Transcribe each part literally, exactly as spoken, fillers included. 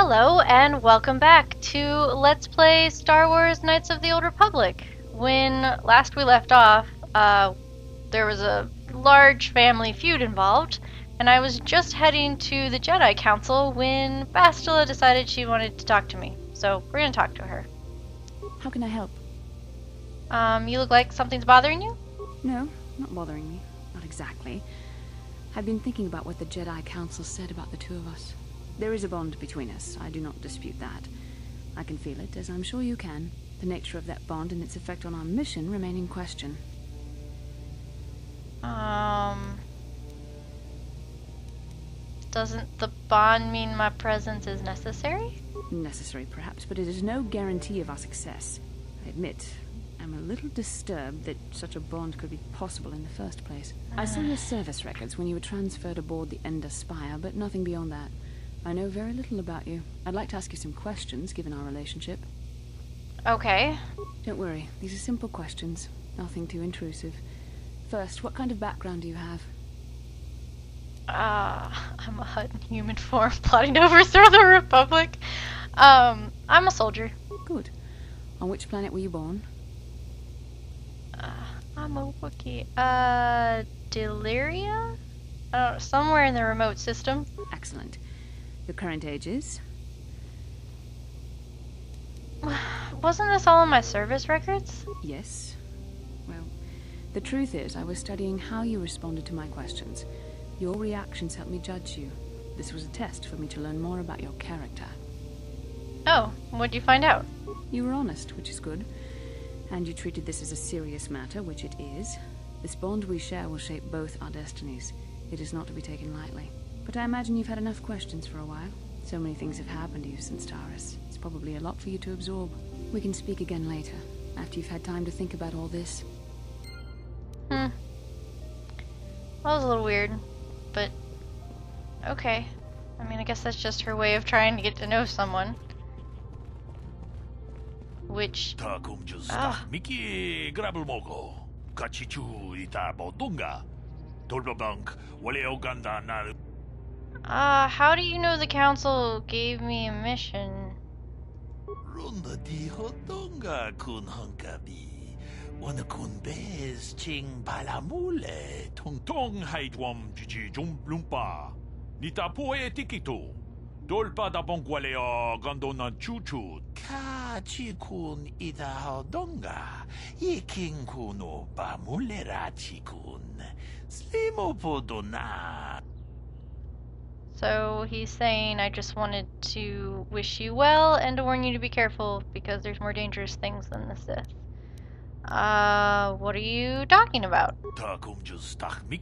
Hello and welcome back to Let's Play Star Wars Knights of the Old Republic. When last we left off, uh, there was a large family feud involved, and I was just heading to the Jedi Council when Bastila decided she wanted to talk to me. So we're gonna talk to her. How can I help? Um, you look like something's bothering you? No, not bothering me. Not exactly. I've been thinking about what the Jedi Council said about the two of us. There is a bond between us. I do not dispute that. I can feel it, as I'm sure you can. The nature of that bond and its effect on our mission remain in question. Um... Doesn't the bond mean my presence is necessary? Necessary, perhaps, but it is no guarantee of our success. I admit, I'm a little disturbed that such a bond could be possible in the first place. I saw your service records when you were transferred aboard the Ender Spire, but nothing beyond that. I know very little about you. I'd like to ask you some questions, given our relationship. Okay. Don't worry. These are simple questions. Nothing too intrusive. First, what kind of background do you have? Ah, uh, I'm a Hutt in human form, plotting to overthrow the Republic. Um, I'm a soldier. Good. On which planet were you born? Uh, I'm a Wookiee. Uh, Deliria? Uh, somewhere in the remote system. Excellent. Your current age is? Wasn't this all in my service records? Yes. Well, the truth is, I was studying how you responded to my questions. Your reactions helped me judge you. This was a test for me to learn more about your character. Oh, what'd you find out? You were honest, which is good. And you treated this as a serious matter, which it is. This bond we share will shape both our destinies. It is not to be taken lightly. But I imagine you've had enough questions for a while. So many things have happened to you since Taris. It's probably a lot for you to absorb. We can speak again later, after you've had time to think about all this. Hmm. That was a little weird, but okay. I mean, I guess that's just her way of trying to get to know someone. Which... Ah. Uh, how do you know the council gave me a mission? So he's saying, I just wanted to wish you well and to warn you to be careful because there's more dangerous things than the Sith. Uh, what are you talking about? So he's talking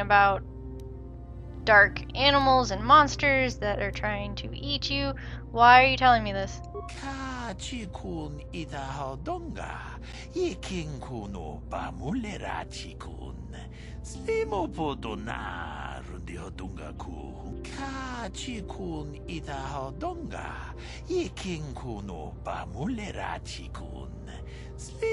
about dark animals and monsters that are trying to eat you. Why are you telling me this? Why are you telling me this? So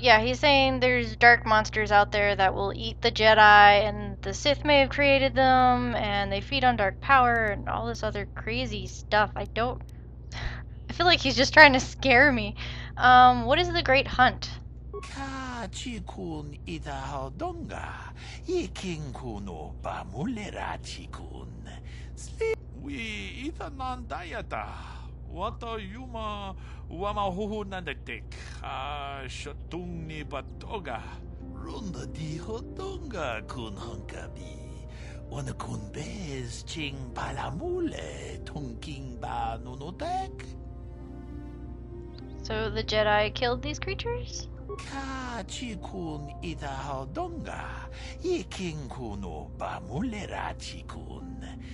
yeah, he's saying there's dark monsters out there that will eat the Jedi, and the Sith may have created them, and they feed on dark power and all this other crazy stuff. I don't... I feel like he's just trying to scare me. Um, what is the Great Hunt? Ka chikun itahaldonga, ikinku no bamulera chikun. Sleep we itanan dayata. Wata yuma wamahuhu nandatek, ah shatung ni batoga. Runda di hotonga kun hunkabi. Ona kun bez ching palamule tunking ba nunotek. So the Jedi killed these creatures? Ka chikun itahaldonga, ikinku no bamulera chikun.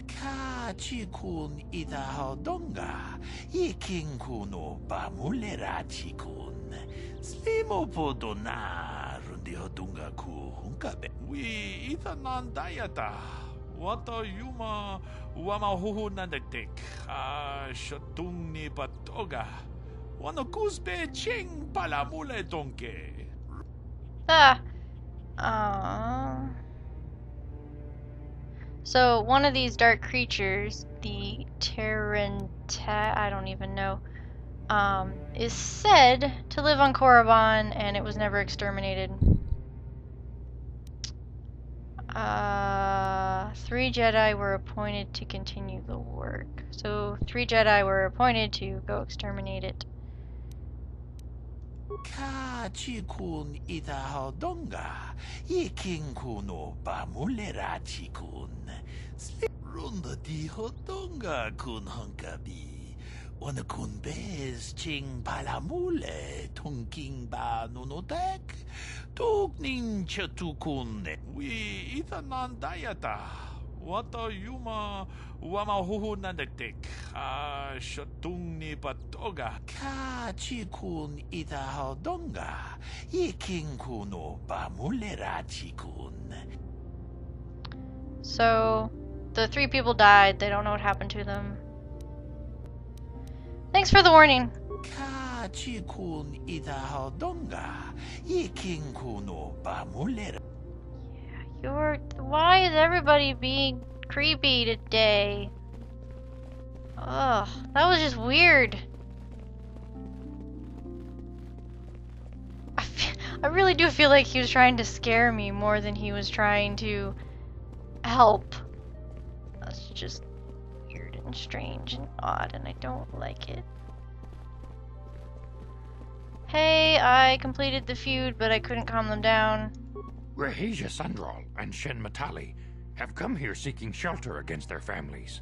Ka chikun itahaldonga, ikinku no bamulera chikun. Slimo podona rundiodunga ku hunkabe. We itanan dayata. Wata yuma wamahuhu nandatek. Ah shatung ni batoga. Wanakuzbe ching palamule donke. Ah. Uh, so one of these dark creatures, the Terrantat, I don't even know, um, is said to live on Korriban, and it was never exterminated. Uh, three Jedi were appointed to continue the work. So three Jedi were appointed to go exterminate it. Ka chikun itahaldonga, ikinku no bamulera chikun. Runda di hotonga kun hunkabi. Ona kun bez ching palamule tunking ba nunotek. Tuk nin chatukun. We itanan dayata. Wata yuma wamahuhu nandatek. Ah, shatung ni batoga. Ka chikun itahaldonga, ikinku no bamulera chikun. So, the three people died. They don't know what happened to them. Thanks for the warning. Ka chikun itahaldonga, ikinku no bamulera. You're... Why is everybody being creepy today? Ugh, that was just weird. I, feel, I really do feel like he was trying to scare me more than he was trying to help. That's just weird and strange and odd, and I don't like it. Hey, I completed the feud, but I couldn't calm them down. Rahasia Sandral and Shen Matali have come here seeking shelter against their families.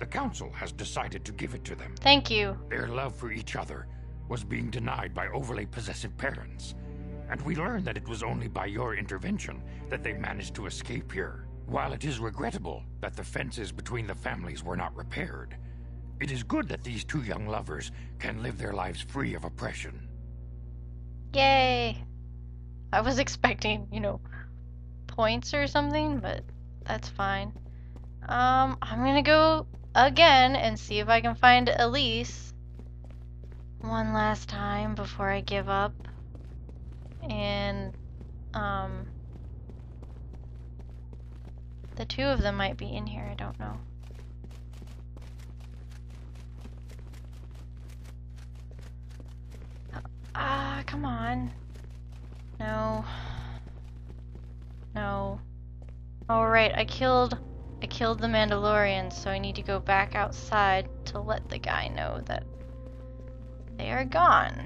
The Council has decided to give it to them. Thank you. Their love for each other was being denied by overly possessive parents, and we learned that it was only by your intervention that they managed to escape here. While it is regrettable that the fences between the families were not repaired, it is good that these two young lovers can live their lives free of oppression. Yay! I was expecting, you know, points or something, but that's fine. Um, I'm gonna go again and see if I can find Elise one last time before I give up. And, um, the two of them might be in here, I don't know. Ah, uh, come on. No. No. Alright, I killed I killed the Mandalorian, so I need to go back outside to let the guy know that they are gone.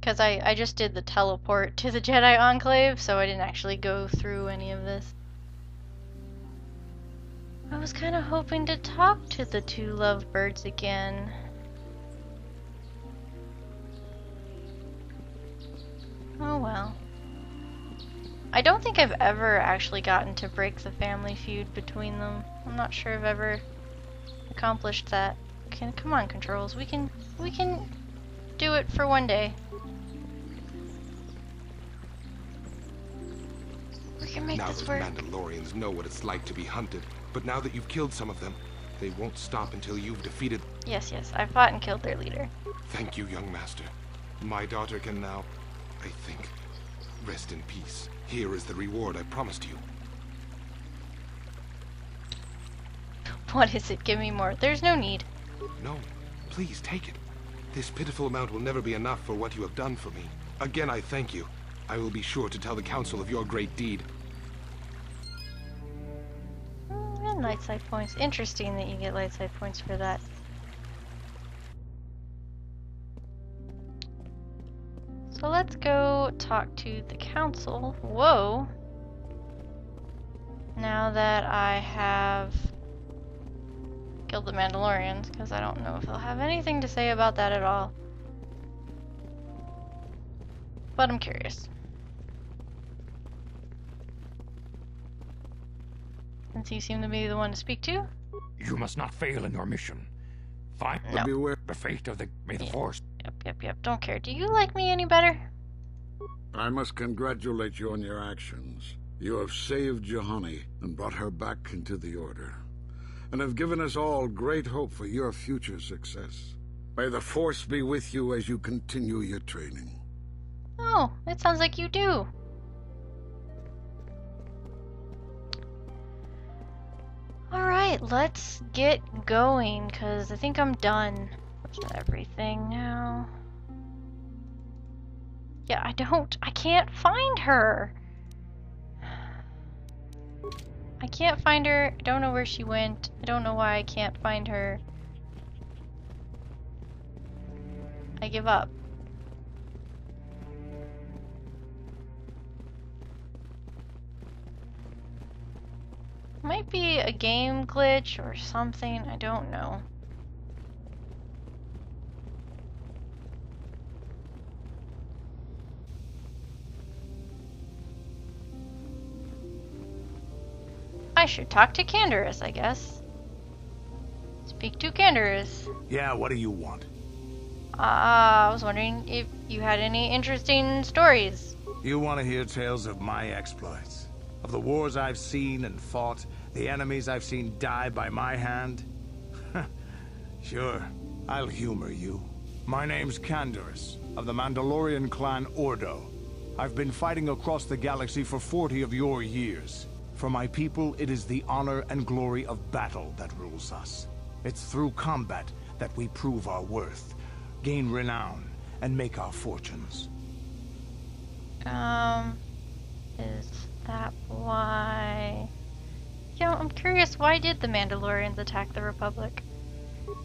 Because I, I just did the teleport to the Jedi Enclave, so I didn't actually go through any of this. I was kind of hoping to talk to the two lovebirds again. Oh well. I don't think I've ever actually gotten to break the family feud between them. I'm not sure I've ever accomplished that. Can, come on, Controls. We can, we can do it for one day. Now those Mandalorians know what it's like to be hunted, but now that you've killed some of them, they won't stop until you've defeated... Yes, yes, I fought and killed their leader. Thank you, young master. My daughter can now, I think, rest in peace. Here is the reward I promised you. What is it? Give me more. There's no need. No, please take it. This pitiful amount will never be enough for what you have done for me. Again, I thank you. I will be sure to tell the council of your great deed. And light side points. Interesting that you get light side points for that. So let's go talk to the council. Whoa! Now that I have killed the Mandalorians, because I don't know if they'll have anything to say about that at all. But I'm curious. Since you seem to be the one to speak to. You must not fail in your mission. Find no. Beware the fate of the may the force. Yep, yep, yep. Don't care. Do you like me any better? I must congratulate you on your actions. You have saved Jahani and brought her back into the Order, and have given us all great hope for your future success. May the force be with you as you continue your training. Oh, it sounds like you do. Alright, let's get going, because I think I'm done with everything now. Yeah, I don't. I can't find her. I can't find her. I don't know where she went. I don't know why I can't find her. I give up. Might be a game glitch or something, I don't know. I should talk to Canderous, I guess. Speak to Canderous. Yeah, what do you want? Ah, uh, I was wondering if you had any interesting stories. You want to hear tales of my exploits? Of the wars I've seen and fought, the enemies I've seen die by my hand? Sure, I'll humor you. My name's Canderous, of the Mandalorian clan Ordo. I've been fighting across the galaxy for forty of your years. For my people, it is the honor and glory of battle that rules us. It's through combat that we prove our worth, gain renown, and make our fortunes. Um... is... that why? You know, I'm curious, why did the Mandalorians attack the Republic?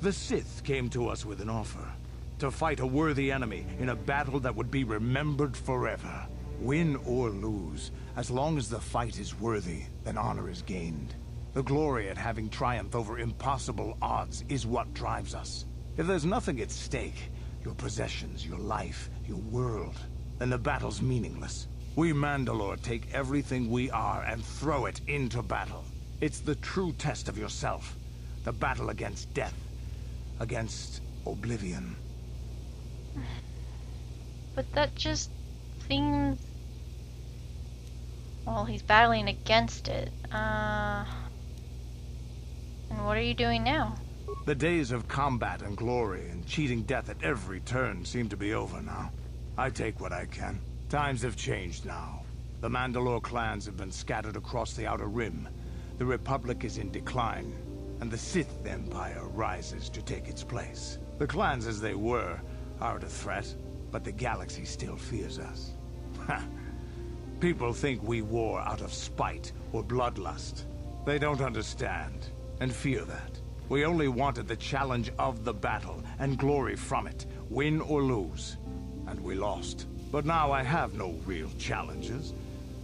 The Sith came to us with an offer. To fight a worthy enemy in a battle that would be remembered forever. Win or lose, as long as the fight is worthy, then honor is gained. The glory at having triumphed over impossible odds is what drives us. If there's nothing at stake, your possessions, your life, your world, then the battle's meaningless. We Mandalore take everything we are and throw it into battle. It's the true test of yourself. The battle against death. Against oblivion. But that just seems... well, he's battling against it. Uh... And what are you doing now? The days of combat and glory and cheating death at every turn seem to be over now. I take what I can. Times have changed now. The Mandalore clans have been scattered across the Outer Rim. The Republic is in decline, and the Sith Empire rises to take its place. The clans as they were aren't a threat, but the galaxy still fears us. People think we war out of spite or bloodlust. They don't understand, and fear that. We only wanted the challenge of the battle, and glory from it, win or lose. And we lost. But now I have no real challenges.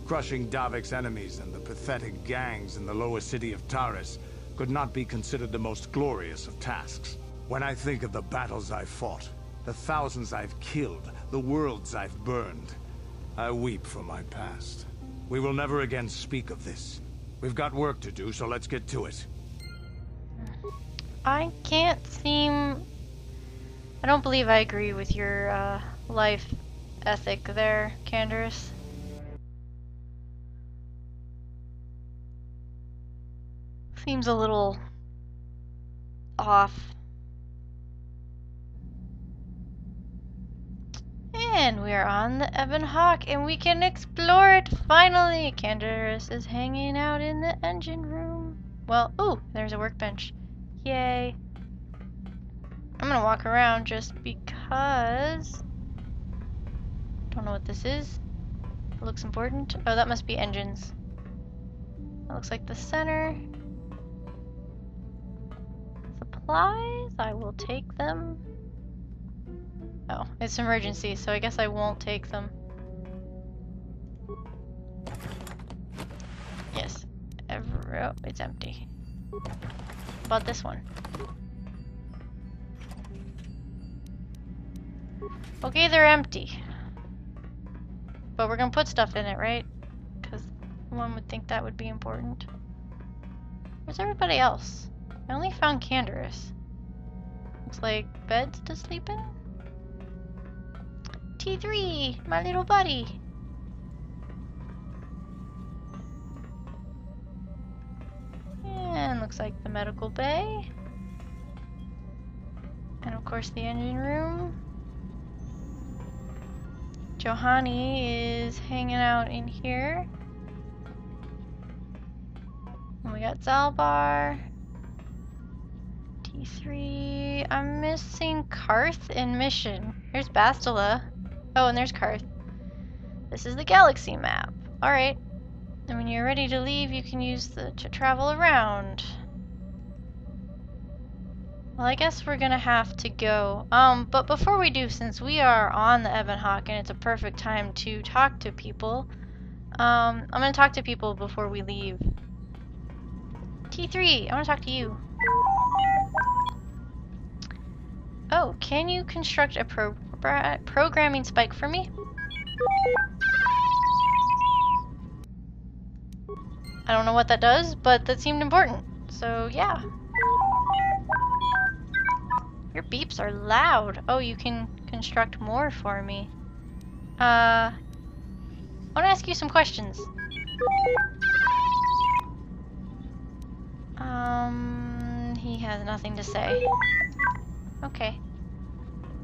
Crushing Davek's enemies and the pathetic gangs in the lower city of Taris could not be considered the most glorious of tasks. When I think of the battles I've fought, the thousands I've killed, the worlds I've burned, I weep for my past. We will never again speak of this. We've got work to do, so let's get to it. I can't seem... I don't believe I agree with your uh, life ethic there, Canderous. Seems a little off. Eh, Again, we are on the Ebon Hawk and we can explore it finally! Canderous is hanging out in the engine room. Well, ooh, there's a workbench. Yay. I'm gonna walk around just because. Don't know what this is. It looks important. Oh, that must be engines. That looks like the center. Supplies? I will take them. Oh, it's an emergency, so I guess I won't take them. Yes. Every, oh, it's empty. About this one. Okay, they're empty. But we're gonna put stuff in it, right? Because one would think that would be important. Where's everybody else? I only found Canderous. Looks like beds to sleep in? T three, my little buddy. And looks like the medical bay. And of course the engine room. Jahani is hanging out in here. And we got Zalbar. T three. I'm missing Carth and Mission. Here's Bastila. Oh, and there's Carth. This is the galaxy map. Alright. And when you're ready to leave, you can use the to travel around. Well, I guess we're gonna have to go. Um, but before we do, since we are on the Ebon Hawk and it's a perfect time to talk to people, um, I'm gonna talk to people before we leave. T three, I wanna talk to you. Oh, can you construct a pro programming spike for me? I don't know what that does, but that seemed important. So, yeah. Your beeps are loud. Oh, you can construct more for me. Uh, I want to ask you some questions. Um, he has nothing to say. Okay.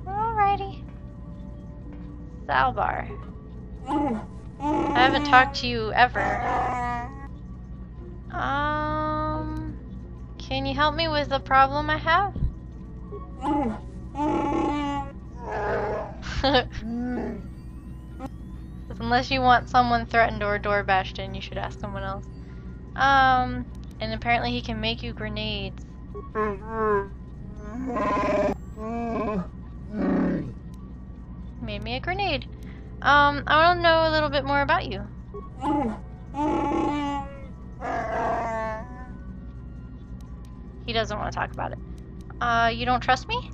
Alrighty. Zalbar. I haven't talked to you ever. Um, can you help me with the problem I have? Unless you want someone threatened or door bashed in, you should ask someone else. Um, and apparently he can make you grenades. Made me a grenade. Um, I want to know a little bit more about you. He doesn't want to talk about it. Uh, you don't trust me?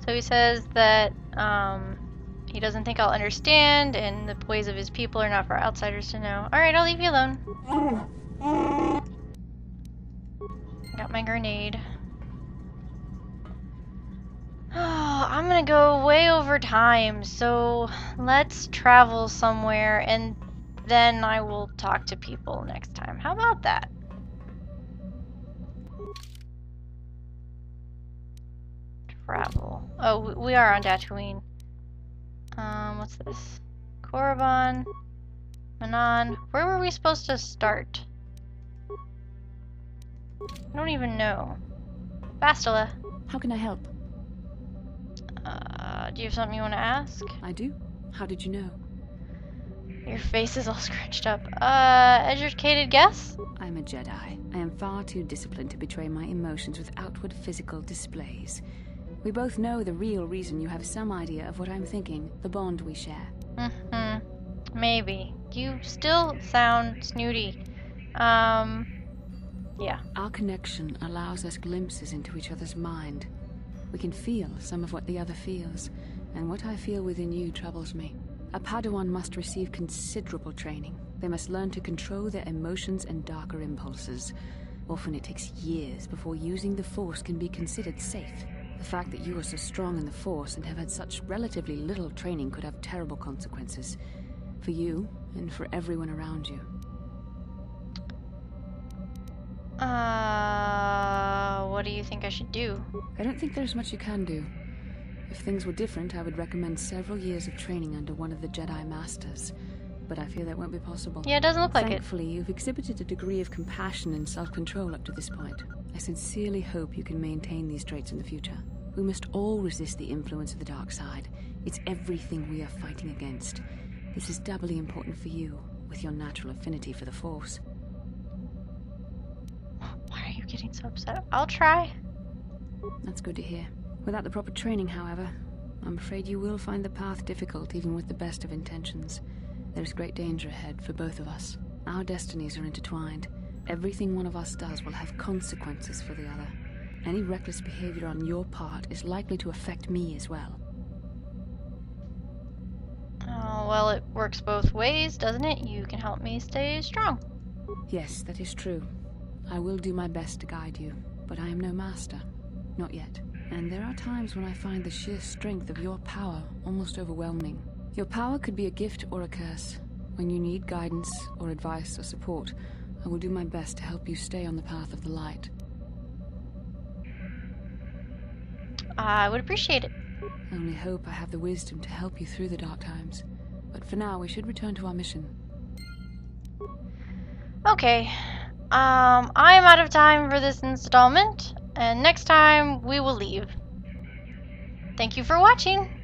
So he says that, um, he doesn't think I'll understand, and the ways of his people are not for outsiders to know. Alright, I'll leave you alone. Got my grenade. Oh, I'm gonna go way over time, so let's travel somewhere and then I will talk to people next time. How about that? Travel. Oh, we are on Dantooine. Um, what's this? Korriban. Manaan. Where were we supposed to start? I don't even know. Bastila. How can I help? Uh, do you have something you want to ask? I do. How did you know? Your face is all scratched up. Uh, educated guess? I'm a Jedi. I am far too disciplined to betray my emotions with outward physical displays. We both know the real reason you have some idea of what I'm thinking, the bond we share. Mm-hmm. Maybe. You still sound snooty. Um, yeah. Our connection allows us glimpses into each other's mind. We can feel some of what the other feels, and what I feel within you troubles me. A Padawan must receive considerable training. They must learn to control their emotions and darker impulses. Often it takes years before using the Force can be considered safe. The fact that you are so strong in the Force and have had such relatively little training could have terrible consequences. For you, and for everyone around you. Uh, what do you think I should do? I don't think there's much you can do. If things were different, I would recommend several years of training under one of the Jedi Masters, but I fear that won't be possible. Yeah, it doesn't look like it. Thankfully, you've exhibited a degree of compassion and self-control up to this point. I sincerely hope you can maintain these traits in the future. We must all resist the influence of the dark side. It's everything we are fighting against. This is doubly important for you, with your natural affinity for the Force. Why are you getting so upset? I'll try. That's good to hear. Without the proper training, however, I'm afraid you will find the path difficult, even with the best of intentions. There is great danger ahead for both of us. Our destinies are intertwined. Everything one of us does will have consequences for the other. Any reckless behavior on your part is likely to affect me as well. Oh, well, it works both ways, doesn't it? You can help me stay strong. Yes, that is true. I will do my best to guide you, but I am no master. Not yet. And there are times when I find the sheer strength of your power almost overwhelming. Your power could be a gift or a curse. When you need guidance or advice or support, I will do my best to help you stay on the path of the light. I would appreciate it. I only hope I have the wisdom to help you through the dark times. But for now, we should return to our mission. Okay. Um, I am out of time for this installment. And next time, we will leave. Thank you for watching!